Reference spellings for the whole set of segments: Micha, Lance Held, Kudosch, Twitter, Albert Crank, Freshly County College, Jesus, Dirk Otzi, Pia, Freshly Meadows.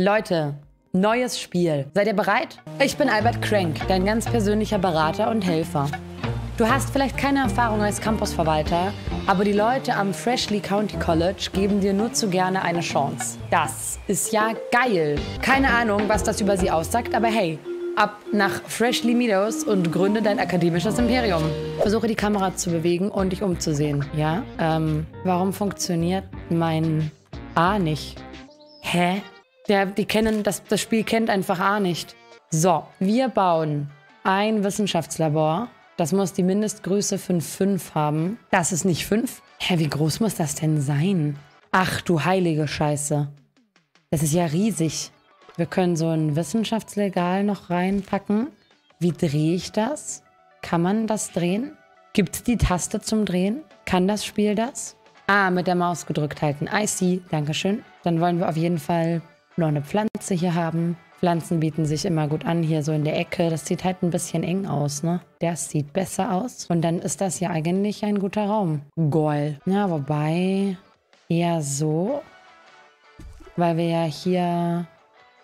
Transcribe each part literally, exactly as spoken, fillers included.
Leute, neues Spiel. Seid ihr bereit? Ich bin Albert Crank, dein ganz persönlicher Berater und Helfer. Du hast vielleicht keine Erfahrung als Campusverwalter, aber die Leute am Freshly County College geben dir nur zu gerne eine Chance. Das ist ja geil. Keine Ahnung, was das über sie aussagt, aber hey, ab nach Freshly Meadows und gründe dein akademisches Imperium. Versuche die Kamera zu bewegen und dich umzusehen. Ja, ähm, warum funktioniert mein A nicht? Hä? Ja, die kennen, das, das Spiel kennt einfach A nicht. So, wir bauen ein Wissenschaftslabor. Das muss die Mindestgröße von fünf haben. Das ist nicht fünf? Hä, wie groß muss das denn sein? Ach du heilige Scheiße. Das ist ja riesig. Wir können so ein Wissenschaftslegal noch reinpacken. Wie drehe ich das? Kann man das drehen? Gibt es die Taste zum Drehen? Kann das Spiel das? Ah, mit der Maus gedrückt halten. I see. Dankeschön. Dann wollen wir auf jeden Fall noch eine Pflanze hier haben. Pflanzen bieten sich immer gut an, hier so in der Ecke. Das sieht halt ein bisschen eng aus, ne? Das sieht besser aus. Und dann ist das ja eigentlich ein guter Raum. Goal. Ja, wobei eher so, weil wir ja hier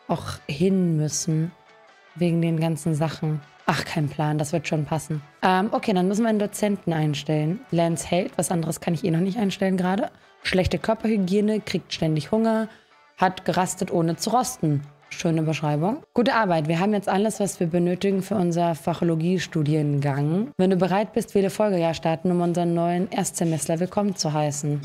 auch hin müssen, wegen den ganzen Sachen. Ach, kein Plan, das wird schon passen. Ähm, okay, dann müssen wir einen Dozenten einstellen. Lance Held, was anderes kann ich eh noch nicht einstellen gerade. Schlechte Körperhygiene, kriegt ständig Hunger, hat gerastet ohne zu rosten. Schöne Beschreibung. Gute Arbeit, wir haben jetzt alles, was wir benötigen für unser Fachologie-Studiengang. Wenn du bereit bist, wir das Folgejahr starten, um unseren neuen Erstsemester willkommen zu heißen.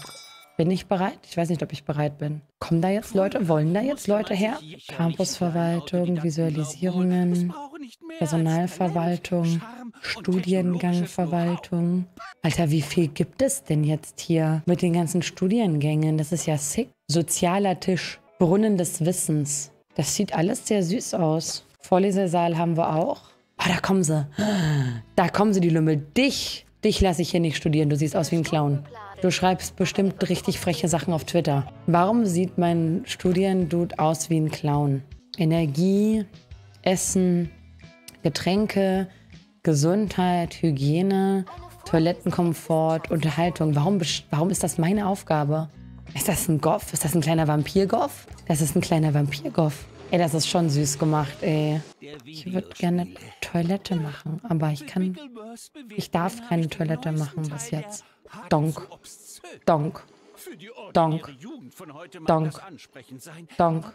Bin ich bereit? Ich weiß nicht, ob ich bereit bin. Kommen da jetzt Leute? Wollen da jetzt Leute her? Campusverwaltung, Visualisierungen, Personalverwaltung, Studiengangverwaltung. Alter, wie viel gibt es denn jetzt hier mit den ganzen Studiengängen? Das ist ja sick. Sozialer Tisch, Brunnen des Wissens. Das sieht alles sehr süß aus. Vorlesesaal haben wir auch. Ah, da kommen sie. Da kommen sie, die Lümmel. Dich, dich lasse ich hier nicht studieren. Du siehst aus wie ein Clown. Du schreibst bestimmt richtig freche Sachen auf Twitter. Warum sieht mein Studiendude aus wie ein Clown? Energie, Essen, Getränke, Gesundheit, Hygiene, Toilettenkomfort, Unterhaltung. Warum, warum ist das meine Aufgabe? Ist das ein Goff? Ist das ein kleiner Vampir-Goff? Das ist ein kleiner Vampir-Goff. Ey, das ist schon süß gemacht, ey. Ich würde gerne Toilette machen, aber ich kann... Ich darf keine Toilette machen bis jetzt. Donk. Donk. Donk. Donk. Donk.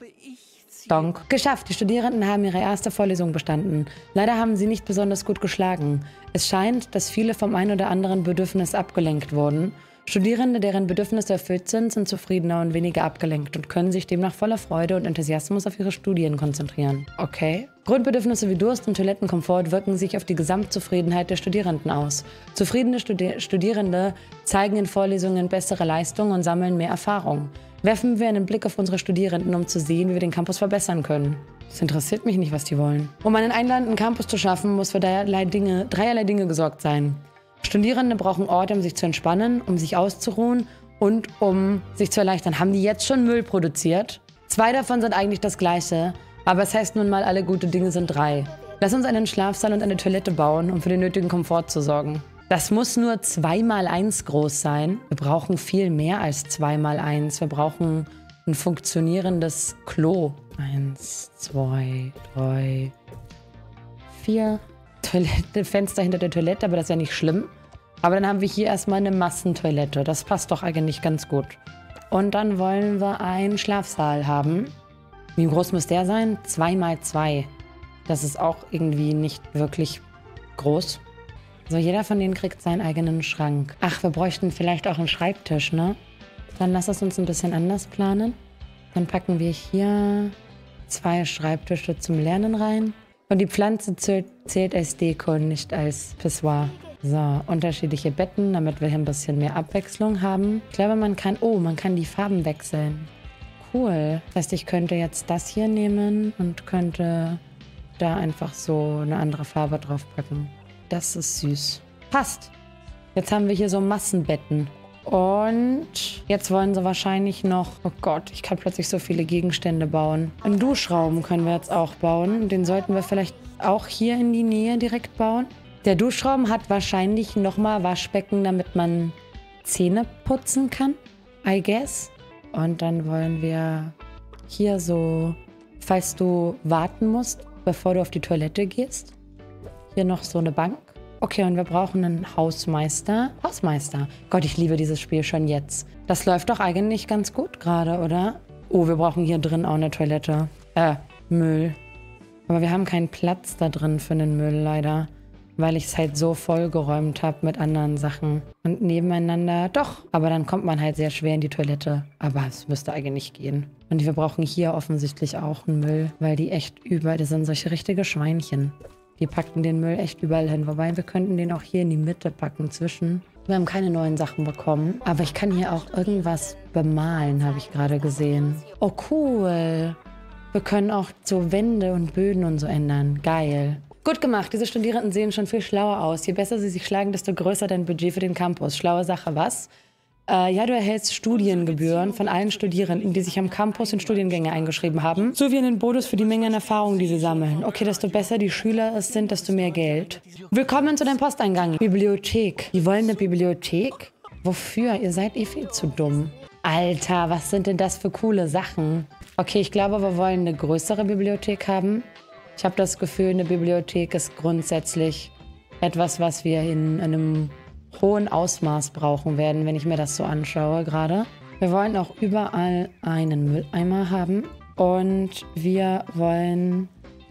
Donk. Geschafft! Die Studierenden haben ihre erste Vorlesung bestanden. Leider haben sie nicht besonders gut geschlagen. Es scheint, dass viele vom ein oder anderen Bedürfnis abgelenkt wurden. Studierende, deren Bedürfnisse erfüllt sind, sind zufriedener und weniger abgelenkt und können sich demnach voller Freude und Enthusiasmus auf ihre Studien konzentrieren. Okay. Grundbedürfnisse wie Durst und Toilettenkomfort wirken sich auf die Gesamtzufriedenheit der Studierenden aus. Zufriedene Studi- Studierende zeigen in Vorlesungen bessere Leistungen und sammeln mehr Erfahrung. Werfen wir einen Blick auf unsere Studierenden, um zu sehen, wie wir den Campus verbessern können. Es interessiert mich nicht, was die wollen. Um einen einladenden Campus zu schaffen, muss für dreierlei Dinge, dreierlei Dinge gesorgt sein. Studierende brauchen Orte, um sich zu entspannen, um sich auszuruhen und um sich zu erleichtern. Haben die jetzt schon Müll produziert? Zwei davon sind eigentlich das Gleiche, aber es heißt nun mal, alle gute Dinge sind drei. Lass uns einen Schlafsaal und eine Toilette bauen, um für den nötigen Komfort zu sorgen. Das muss nur zwei mal eins groß sein. Wir brauchen viel mehr als zwei mal eins. Wir brauchen ein funktionierendes Klo. Eins, zwei, drei, vier... Toilette, Fenster hinter der Toilette, aber das ist ja nicht schlimm. Aber dann haben wir hier erstmal eine Massentoilette. Das passt doch eigentlich ganz gut. Und dann wollen wir einen Schlafsaal haben. Wie groß muss der sein? zwei mal zwei. Das ist auch irgendwie nicht wirklich groß. So, jeder von denen kriegt seinen eigenen Schrank. Ach, wir bräuchten vielleicht auch einen Schreibtisch, ne? Dann lass es uns ein bisschen anders planen. Dann packen wir hier zwei Schreibtische zum Lernen rein. Und die Pflanze zählt als Deko, nicht als Pissoir. So, unterschiedliche Betten, damit wir hier ein bisschen mehr Abwechslung haben. Ich glaube, man kann... Oh, man kann die Farben wechseln. Cool. Das heißt, ich könnte jetzt das hier nehmen und könnte da einfach so eine andere Farbe draufpacken. Das ist süß. Passt. Jetzt haben wir hier so Massenbetten. Und jetzt wollen sie wahrscheinlich noch... Oh Gott, ich kann plötzlich so viele Gegenstände bauen. Einen Duschraum können wir jetzt auch bauen. Den sollten wir vielleicht auch hier in die Nähe direkt bauen. Der Duschraum hat wahrscheinlich nochmal Waschbecken, damit man Zähne putzen kann, I guess. Und dann wollen wir hier so falls du warten musst, bevor du auf die Toilette gehst. Hier noch so eine Bank. Okay, und wir brauchen einen Hausmeister. Hausmeister. Gott, ich liebe dieses Spiel schon jetzt. Das läuft doch eigentlich ganz gut gerade, oder? Oh, wir brauchen hier drin auch eine Toilette. Äh, Müll. Aber wir haben keinen Platz da drin für den Müll, leider. Weil ich es halt so vollgeräumt habe mit anderen Sachen. Und nebeneinander, doch. Aber dann kommt man halt sehr schwer in die Toilette. Aber es müsste eigentlich gehen. Und wir brauchen hier offensichtlich auch einen Müll, weil die echt überall, das sind solche richtige Schweinchen. Die packen den Müll echt überall hin. Wobei, wir könnten den auch hier in die Mitte packen, zwischen. Wir haben keine neuen Sachen bekommen. Aber ich kann hier auch irgendwas bemalen, habe ich gerade gesehen. Oh, cool. Wir können auch so Wände und Böden und so ändern. Geil. Gut gemacht. Diese Studierenden sehen schon viel schlauer aus. Je besser sie sich schlagen, desto größer dein Budget für den Campus. Schlaue Sache, was? Äh, ja, du erhältst Studiengebühren von allen Studierenden, die sich am Campus in Studiengänge eingeschrieben haben, sowie einen Bonus für die Menge an Erfahrung, die sie sammeln. Okay, desto besser die Schüler es sind, desto mehr Geld. Willkommen zu deinem Posteingang. Bibliothek. Die wollen eine Bibliothek? Wofür? Ihr seid eh viel zu dumm. Alter, was sind denn das für coole Sachen? Okay, ich glaube, wir wollen eine größere Bibliothek haben. Ich habe das Gefühl, eine Bibliothek ist grundsätzlich etwas, was wir in einem hohen Ausmaß brauchen werden, wenn ich mir das so anschaue gerade. Wir wollen auch überall einen Mülleimer haben und wir wollen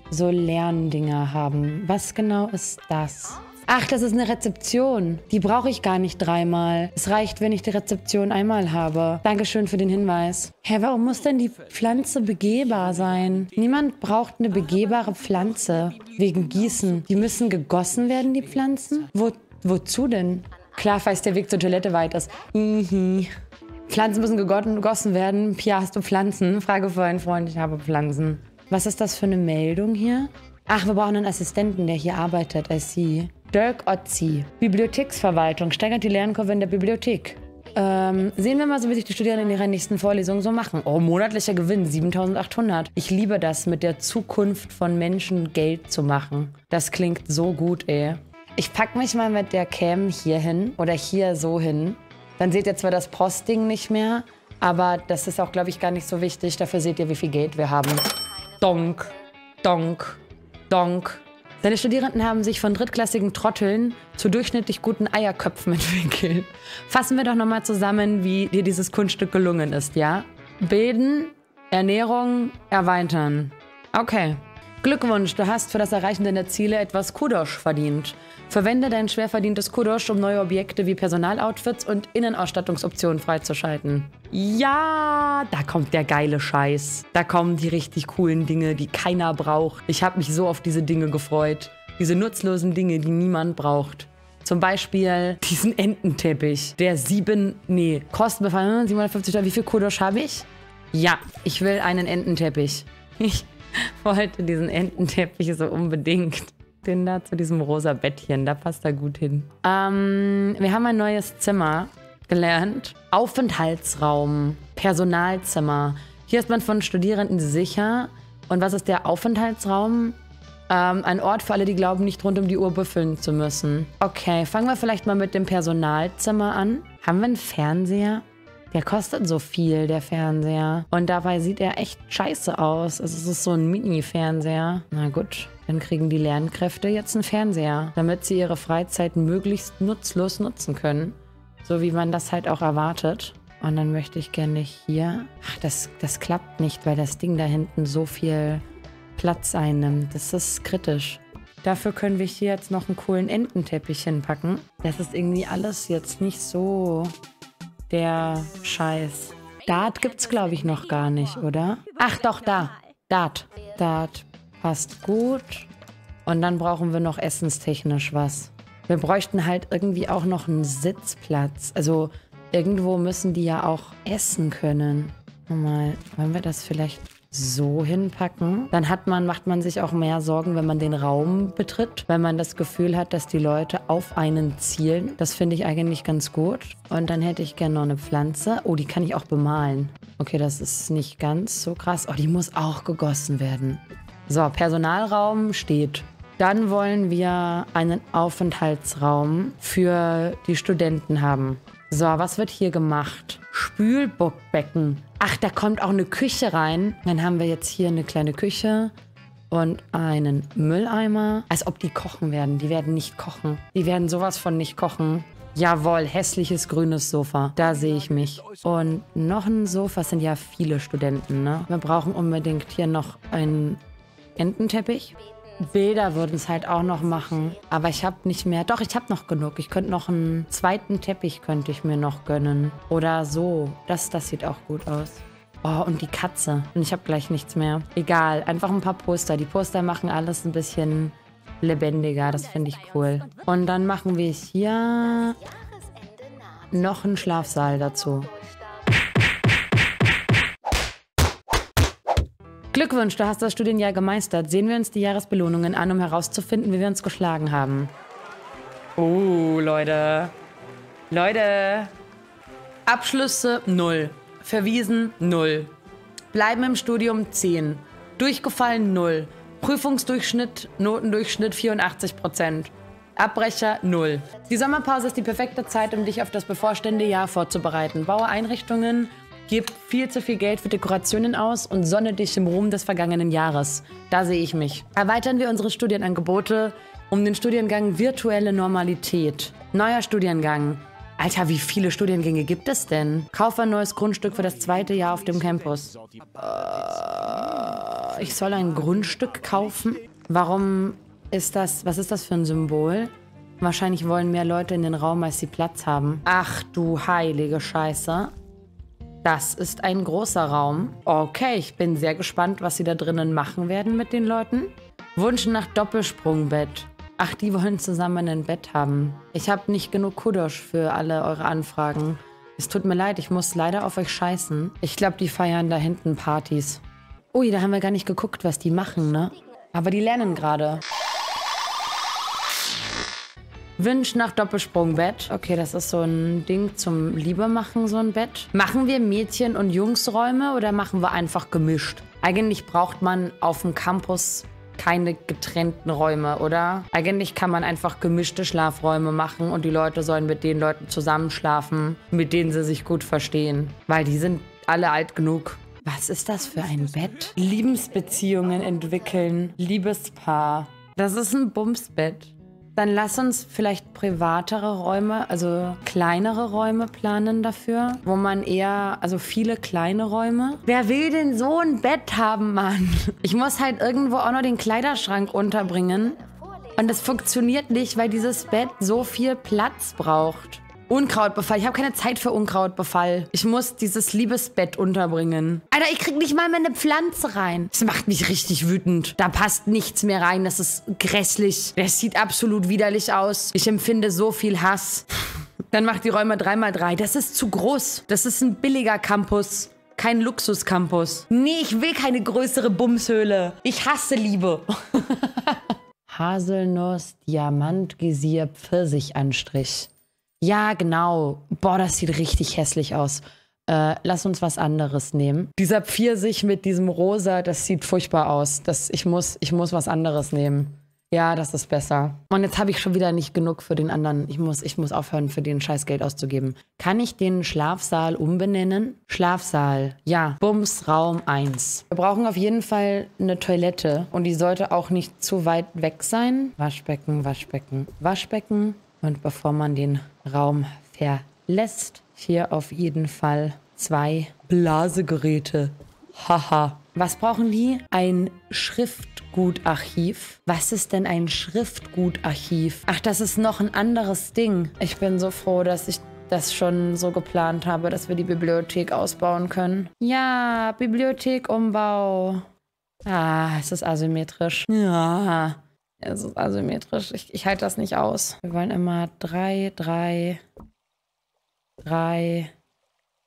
so Lerndinger haben. Was genau ist das? Ach, das ist eine Rezeption. Die brauche ich gar nicht dreimal. Es reicht, wenn ich die Rezeption einmal habe. Dankeschön für den Hinweis. Hä, warum muss denn die Pflanze begehbar sein? Niemand braucht eine begehbare Pflanze. Wegen Gießen. Die müssen gegossen werden, die Pflanzen? Wo, wozu denn? Klar, falls der Weg zur Toilette weit ist. Mhm. Pflanzen müssen gegossen werden. Pia, hast du Pflanzen? Frage für einen Freund, ich habe Pflanzen. Was ist das für eine Meldung hier? Ach, wir brauchen einen Assistenten, der hier arbeitet. I see. Dirk Otzi. Bibliotheksverwaltung steigert die Lernkurve in der Bibliothek. Ähm, sehen wir mal, so wie sich die Studierenden in ihrer nächsten Vorlesung so machen. Oh, monatlicher Gewinn, siebentausendachthundert. Ich liebe das, mit der Zukunft von Menschen Geld zu machen. Das klingt so gut, ey. Ich pack mich mal mit der Cam hier hin oder hier so hin. Dann seht ihr zwar das Postding nicht mehr, aber das ist auch, glaube ich, gar nicht so wichtig. Dafür seht ihr, wie viel Geld wir haben. Donk, donk, donk. Seine Studierenden haben sich von drittklassigen Trotteln zu durchschnittlich guten Eierköpfen entwickelt. Fassen wir doch nochmal zusammen, wie dir dieses Kunststück gelungen ist, ja? Bilden, Ernährung, erweitern. Okay. Glückwunsch, du hast für das Erreichen deiner Ziele etwas Kudosch verdient. Verwende dein schwer verdientes Kudosch, um neue Objekte wie Personaloutfits und Innenausstattungsoptionen freizuschalten. Ja, da kommt der geile Scheiß. Da kommen die richtig coolen Dinge, die keiner braucht. Ich habe mich so auf diese Dinge gefreut. Diese nutzlosen Dinge, die niemand braucht. Zum Beispiel diesen Ententeppich. Der sieben, nee, Kostenbefall siebenhundertfünfzig Euro. Wie viel Kudosch habe ich? Ja, ich will einen Ententeppich. Ich... wollte diesen Ententeppich so unbedingt. Den da zu diesem rosa Bettchen, da passt er gut hin. Ähm, wir haben ein neues Zimmer gelernt. Aufenthaltsraum, Personalzimmer. Hier ist man von Studierenden sicher. Und was ist der Aufenthaltsraum? Ähm, ein Ort für alle, die glauben, nicht rund um die Uhr büffeln zu müssen. Okay, fangen wir vielleicht mal mit dem Personalzimmer an. Haben wir einen Fernseher? Der kostet so viel, der Fernseher. Und dabei sieht er echt scheiße aus. Also es ist so ein Mini-Fernseher. Na gut, dann kriegen die Lernkräfte jetzt einen Fernseher, damit sie ihre Freizeit möglichst nutzlos nutzen können. So wie man das halt auch erwartet. Und dann möchte ich gerne hier... Ach, das, das klappt nicht, weil das Ding da hinten so viel Platz einnimmt. Das ist kritisch. Dafür können wir hier jetzt noch einen coolen Ententeppich hinpacken. Das ist irgendwie alles jetzt nicht so... der Scheiß. Dart gibt's, glaube ich, noch gar nicht, oder? Ach doch, da. Dart. Dart passt gut. Und dann brauchen wir noch essenstechnisch was. Wir bräuchten halt irgendwie auch noch einen Sitzplatz. Also irgendwo müssen die ja auch essen können. Mal, wollen wir das vielleicht so hinpacken? Dann hat man, macht man sich auch mehr Sorgen, wenn man den Raum betritt, weil man das Gefühl hat, dass die Leute auf einen zielen. Das finde ich eigentlich ganz gut. Und dann hätte ich gerne noch eine Pflanze. Oh, die kann ich auch bemalen. Okay, das ist nicht ganz so krass. Oh, die muss auch gegossen werden. So, Personalraum steht. Dann wollen wir einen Aufenthaltsraum für die Studenten haben. So, was wird hier gemacht? Spülbecken. Ach, da kommt auch eine Küche rein. Dann haben wir jetzt hier eine kleine Küche und einen Mülleimer. Als ob die kochen werden. Die werden nicht kochen. Die werden sowas von nicht kochen. Jawohl, hässliches grünes Sofa. Da sehe ich mich. Und noch ein Sofa. Es sind ja viele Studenten, ne? Wir brauchen unbedingt hier noch einen Ententeppich. Bilder würden es halt auch noch machen. Aber ich habe nicht mehr... Doch, ich habe noch genug. Ich könnte noch einen zweiten Teppich könnte ich mir noch gönnen. Oder so. Das, das sieht auch gut aus. Oh, und die Katze. Und ich habe gleich nichts mehr. Egal, einfach ein paar Poster. Die Poster machen alles ein bisschen lebendiger. Das finde ich cool. Und dann machen wir hier noch einen Schlafsaal dazu. Glückwunsch, du hast das Studienjahr gemeistert. Sehen wir uns die Jahresbelohnungen an, um herauszufinden, wie wir uns geschlagen haben. Oh, Leute. Leute. Abschlüsse null. Verwiesen null. Bleiben im Studium zehn. Durchgefallen null. Prüfungsdurchschnitt, Notendurchschnitt vierundachtzig Prozent. Abbrecher null. Die Sommerpause ist die perfekte Zeit, um dich auf das bevorstehende Jahr vorzubereiten. Baue Einrichtungen. Gib viel zu viel Geld für Dekorationen aus und sonne dich im Ruhm des vergangenen Jahres. Da sehe ich mich. Erweitern wir unsere Studienangebote um den Studiengang Virtuelle Normalität. Neuer Studiengang. Alter, wie viele Studiengänge gibt es denn? Kauf ein neues Grundstück für das zweite Jahr auf dem Campus. Äh, ich soll ein Grundstück kaufen? Warum ist das... Was ist das für ein Symbol? Wahrscheinlich wollen mehr Leute in den Raum, als sie Platz haben. Ach du heilige Scheiße. Das ist ein großer Raum. Okay, ich bin sehr gespannt, was sie da drinnen machen werden mit den Leuten. Wunsch nach Doppelsprungbett. Ach, die wollen zusammen ein Bett haben. Ich habe nicht genug Kudosch für alle eure Anfragen. Es tut mir leid, ich muss leider auf euch scheißen. Ich glaube, die feiern da hinten Partys. Ui, da haben wir gar nicht geguckt, was die machen, ne? Aber die lernen gerade. Wunsch nach Doppelsprungbett. Okay, das ist so ein Ding zum Liebemachen, so ein Bett. Machen wir Mädchen- und Jungsräume oder machen wir einfach gemischt? Eigentlich braucht man auf dem Campus keine getrennten Räume, oder? Eigentlich kann man einfach gemischte Schlafräume machen und die Leute sollen mit den Leuten zusammenschlafen, mit denen sie sich gut verstehen. Weil die sind alle alt genug. Was ist das für ein Bett? Liebesbeziehungen entwickeln. Liebespaar. Das ist ein Bumsbett. Dann lass uns vielleicht privatere Räume, also kleinere Räume planen dafür, wo man eher, also viele kleine Räume. Wer will denn so ein Bett haben, Mann? Ich muss halt irgendwo auch noch den Kleiderschrank unterbringen. Und das funktioniert nicht, weil dieses Bett so viel Platz braucht. Unkrautbefall. Ich habe keine Zeit für Unkrautbefall. Ich muss dieses Liebesbett unterbringen. Alter, ich krieg nicht mal meine Pflanze rein. Das macht mich richtig wütend. Da passt nichts mehr rein. Das ist grässlich. Das sieht absolut widerlich aus. Ich empfinde so viel Hass. Dann macht die Räume drei mal drei. Das ist zu groß. Das ist ein billiger Campus. Kein Luxuscampus. Nee, ich will keine größere Bumshöhle. Ich hasse Liebe. Haselnuss, Diamantgesier, Pfirsichanstrich. Ja, genau. Boah, das sieht richtig hässlich aus. Äh, lass uns was anderes nehmen. Dieser Pfirsich mit diesem Rosa, das sieht furchtbar aus. Das, ich muss, ich muss was anderes nehmen. Ja, das ist besser. Und jetzt habe ich schon wieder nicht genug für den anderen. Ich muss, ich muss aufhören, für den Scheiß Geld auszugeben. Kann ich den Schlafsaal umbenennen? Schlafsaal. Ja. Bumsraum eins. Wir brauchen auf jeden Fall eine Toilette. Und die sollte auch nicht zu weit weg sein. Waschbecken, Waschbecken, Waschbecken. Und bevor man den Raum verlässt, hier auf jeden Fall zwei Blasegeräte. Haha. Was brauchen die? Ein Schriftgutarchiv. Was ist denn ein Schriftgutarchiv? Ach, das ist noch ein anderes Ding. Ich bin so froh, dass ich das schon so geplant habe, dass wir die Bibliothek ausbauen können. Ja, Bibliothekumbau. Ah, es ist asymmetrisch. Ja. Es ist asymmetrisch. Ich, ich halte das nicht aus. Wir wollen immer drei, drei, drei,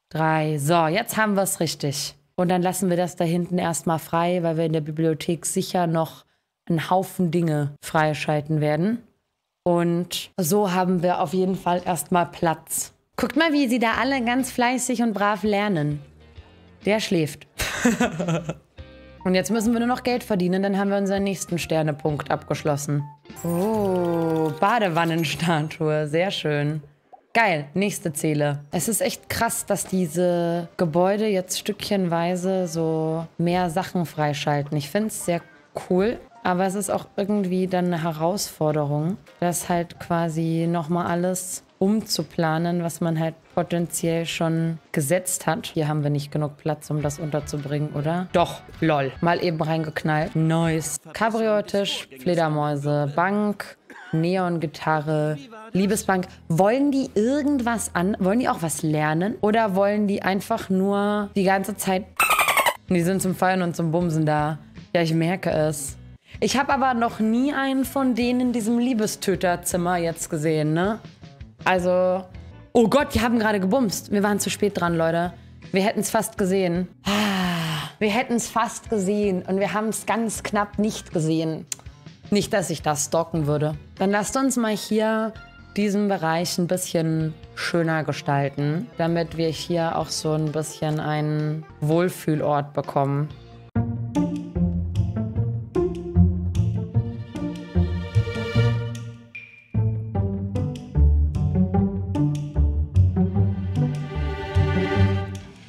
drei. So, jetzt haben wir es richtig. Und dann lassen wir das da hinten erstmal frei, weil wir in der Bibliothek sicher noch einen Haufen Dinge freischalten werden. Und so haben wir auf jeden Fall erstmal Platz. Guckt mal, wie sie da alle ganz fleißig und brav lernen. Der schläft. Und jetzt müssen wir nur noch Geld verdienen, dann haben wir unseren nächsten Sternepunkt abgeschlossen. Oh, Badewannenstatue, sehr schön. Geil, nächste Zähle. Es ist echt krass, dass diese Gebäude jetzt stückchenweise so mehr Sachen freischalten. Ich finde es sehr cool, aber es ist auch irgendwie dann eine Herausforderung, das halt quasi nochmal alles umzuplanen, was man halt potenziell schon gesetzt hat. Hier haben wir nicht genug Platz, um das unterzubringen, oder? Doch, lol. Mal eben reingeknallt. Nice. Cabriotisch, Fledermäuse, Bank, Neongitarre, Liebesbank. Wollen die irgendwas an? Wollen die auch was lernen? Oder wollen die einfach nur die ganze Zeit... Die sind zum Feiern und zum Bumsen da. Ja, ich merke es. Ich habe aber noch nie einen von denen in diesem Liebestöterzimmer jetzt gesehen, ne? Also, oh Gott, die haben gerade gebumst. Wir waren zu spät dran, Leute. Wir hätten es fast gesehen. Wir hätten es fast gesehen und wir haben es ganz knapp nicht gesehen. Nicht, dass ich das stalken würde. Dann lasst uns mal hier diesen Bereich ein bisschen schöner gestalten, damit wir hier auch so ein bisschen einen Wohlfühlort bekommen.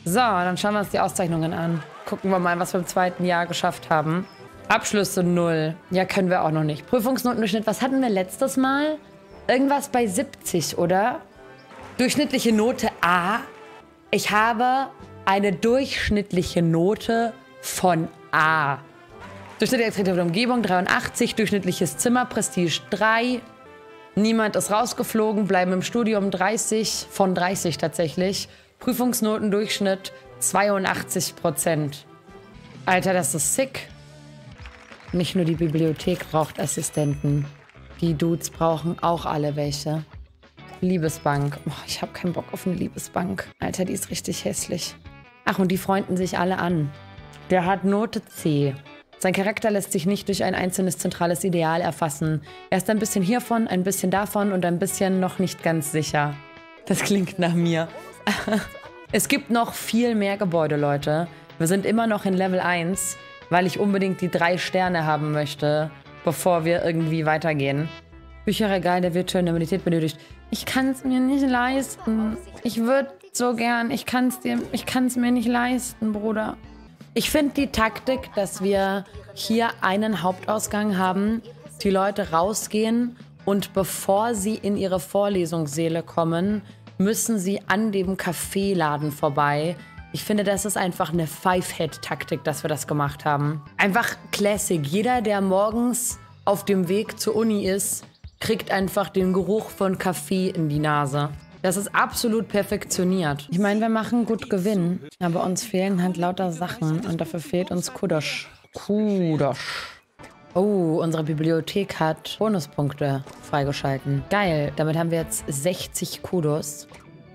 So, dann schauen wir uns die Auszeichnungen an. Gucken wir mal, was wir im zweiten Jahr geschafft haben. Abschlüsse null. Ja, können wir auch noch nicht. Prüfungsnotendurchschnitt, was hatten wir letztes Mal? Irgendwas bei siebzig, oder? Durchschnittliche Note A. Ich habe eine durchschnittliche Note von A. Durchschnittliche Extremität der Umgebung dreiundachtzig, durchschnittliches Zimmer, Prestige drei. Niemand ist rausgeflogen, bleiben im Studium dreißig, von dreißig tatsächlich. Prüfungsnotendurchschnitt zweiundachtzig Prozent. Alter, das ist sick. Nicht nur die Bibliothek braucht Assistenten. Die Dudes brauchen auch alle welche. Liebesbank. Oh, ich habe keinen Bock auf eine Liebesbank. Alter, die ist richtig hässlich. Ach, und die freunden sich alle an. Der hat Note C. Sein Charakter lässt sich nicht durch ein einzelnes zentrales Ideal erfassen. Er ist ein bisschen hiervon, ein bisschen davon und ein bisschen noch nicht ganz sicher. Das klingt nach mir. Es gibt noch viel mehr Gebäude, Leute. Wir sind immer noch in Level eins, weil ich unbedingt die drei Sterne haben möchte, bevor wir irgendwie weitergehen. Bücherregal der virtuellen Normalität benötigt. Ich kann es mir nicht leisten. Ich würde so gern. Ich kann es dir, ich kann es mir nicht leisten, Bruder. Ich finde die Taktik, dass wir hier einen Hauptausgang haben, die Leute rausgehen und bevor sie in ihre Vorlesungssäle kommen, müssen sie an dem Kaffeeladen vorbei. Ich finde, das ist einfach eine Five-Head-Taktik, dass wir das gemacht haben. Einfach Classic. Jeder, der morgens auf dem Weg zur Uni ist, kriegt einfach den Geruch von Kaffee in die Nase. Das ist absolut perfektioniert. Ich meine, wir machen gut Gewinn, aber uns fehlen halt lauter Sachen und dafür fehlt uns Kudosch. Kudosch. Oh, unsere Bibliothek hat Bonuspunkte freigeschalten. Geil, damit haben wir jetzt sechzig Kudos.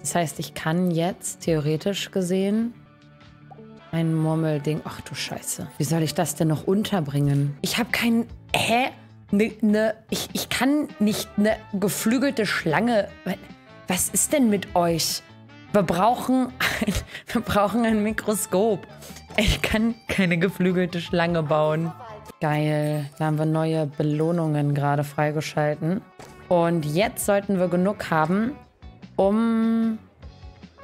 Das heißt, ich kann jetzt theoretisch gesehen ein Murmelding... Ach du Scheiße. Wie soll ich das denn noch unterbringen? Ich habe keinen... Hä? Ne, ne, ich, ich kann nicht eine geflügelte Schlange... Was ist denn mit euch? Wir brauchen ein, wir brauchen ein Mikroskop. Ich kann keine geflügelte Schlange bauen. Geil, da haben wir neue Belohnungen gerade freigeschalten. Und jetzt sollten wir genug haben, um...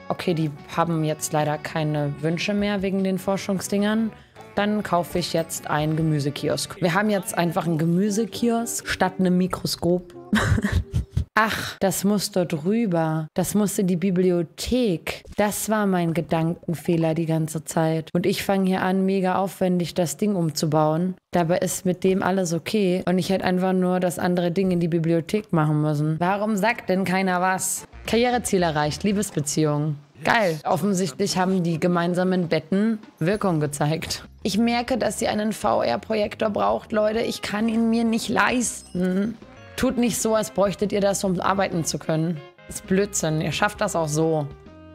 Okay, die haben jetzt leider keine Wünsche mehr wegen den Forschungsdingern. Dann kaufe ich jetzt einen Gemüsekiosk. Wir haben jetzt einfach einen Gemüsekiosk statt einem Mikroskop. Ach, das muss dort rüber. Das muss in die Bibliothek. Das war mein Gedankenfehler die ganze Zeit. Und ich fange hier an, mega aufwendig das Ding umzubauen. Dabei ist mit dem alles okay. Und ich hätte einfach nur das andere Ding in die Bibliothek machen müssen. Warum sagt denn keiner was? Karriereziel erreicht, Liebesbeziehung. Geil. Offensichtlich haben die gemeinsamen Betten Wirkung gezeigt. Ich merke, dass sie einen V R-Projektor braucht, Leute. Ich kann ihn mir nicht leisten. Tut nicht so, als bräuchtet ihr das, um arbeiten zu können. Das ist Blödsinn. Ihr schafft das auch so.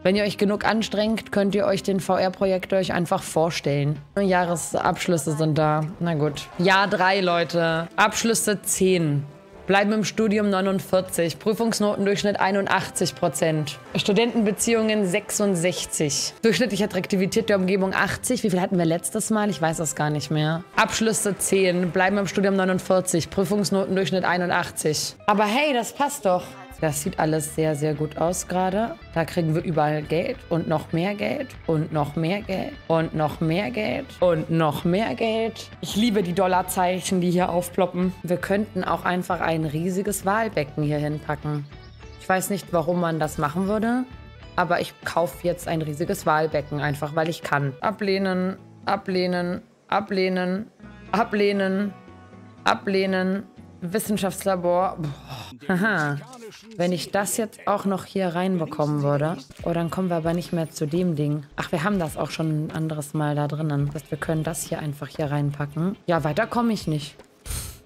Wenn ihr euch genug anstrengt, könnt ihr euch den V R-Projektor euch einfach vorstellen. Jahresabschlüsse sind da. Na gut. Jahr drei, Leute. Abschlüsse zehn. Bleiben im Studium neunundvierzig. Prüfungsnotendurchschnitt einundachtzig Prozent. Studentenbeziehungen sechsundsechzig. Durchschnittliche Attraktivität der Umgebung achtzig. Wie viel hatten wir letztes Mal? Ich weiß das gar nicht mehr. Abschlüsse zehn. Bleiben im Studium neunundvierzig. Prüfungsnotendurchschnitt einundachtzig. Aber hey, das passt doch. Das sieht alles sehr, sehr gut aus gerade. Da kriegen wir überall Geld und noch mehr Geld und noch mehr Geld und noch mehr Geld und noch mehr Geld. Ich liebe die Dollarzeichen, die hier aufploppen. Wir könnten auch einfach ein riesiges Walbecken hier hinpacken. Ich weiß nicht, warum man das machen würde, aber ich kaufe jetzt ein riesiges Walbecken einfach, weil ich kann. Ablehnen, ablehnen, ablehnen, ablehnen, ablehnen. Wissenschaftslabor. Haha. Wenn ich das jetzt auch noch hier reinbekommen würde. Oh, dann kommen wir aber nicht mehr zu dem Ding. Ach, wir haben das auch schon ein anderes Mal da drinnen. Das heißt, wir können das hier einfach hier reinpacken. Ja, weiter komme ich nicht.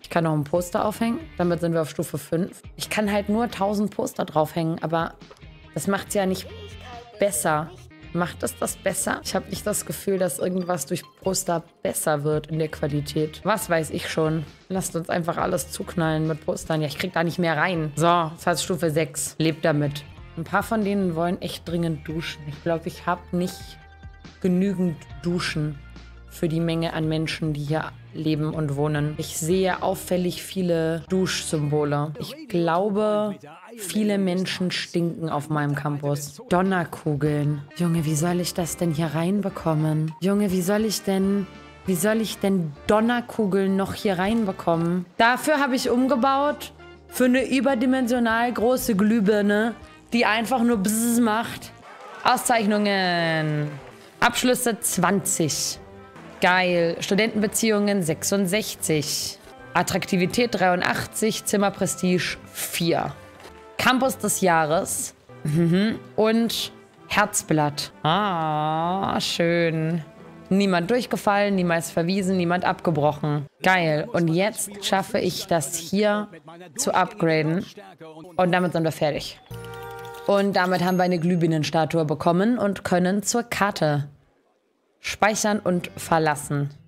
Ich kann noch ein Poster aufhängen. Damit sind wir auf Stufe fünf. Ich kann halt nur tausend Poster draufhängen, aber das macht es ja nicht besser. Macht es das besser? Ich habe nicht das Gefühl, dass irgendwas durch Poster besser wird in der Qualität. Was weiß ich schon. Lasst uns einfach alles zuknallen mit Postern. Ja, ich krieg da nicht mehr rein. So, das heißt Stufe sechs. Lebt damit. Ein paar von denen wollen echt dringend duschen. Ich glaube, ich habe nicht genügend Duschen für die Menge an Menschen, die hier leben und wohnen. Ich sehe auffällig viele Duschsymbole. Ich glaube, viele Menschen stinken auf meinem Campus. Donnerkugeln. Junge, wie soll ich das denn hier reinbekommen? Junge, wie soll ich denn... Wie soll ich denn Donnerkugeln noch hier reinbekommen? Dafür habe ich umgebaut. Für eine überdimensional große Glühbirne, die einfach nur Bzzz macht. Auszeichnungen. Abschlüsse zwanzig. Geil. Studentenbeziehungen sechsundsechzig. Attraktivität dreiundachtzig. Zimmerprestige vier. Campus des Jahres. Mhm. Und Herzblatt. Ah, schön. Niemand durchgefallen, niemals verwiesen, niemand abgebrochen. Geil. Und jetzt schaffe ich das hier zu upgraden. Und damit sind wir fertig. Und damit haben wir eine Glühbirnenstatue bekommen und können zur Karte speichern und verlassen.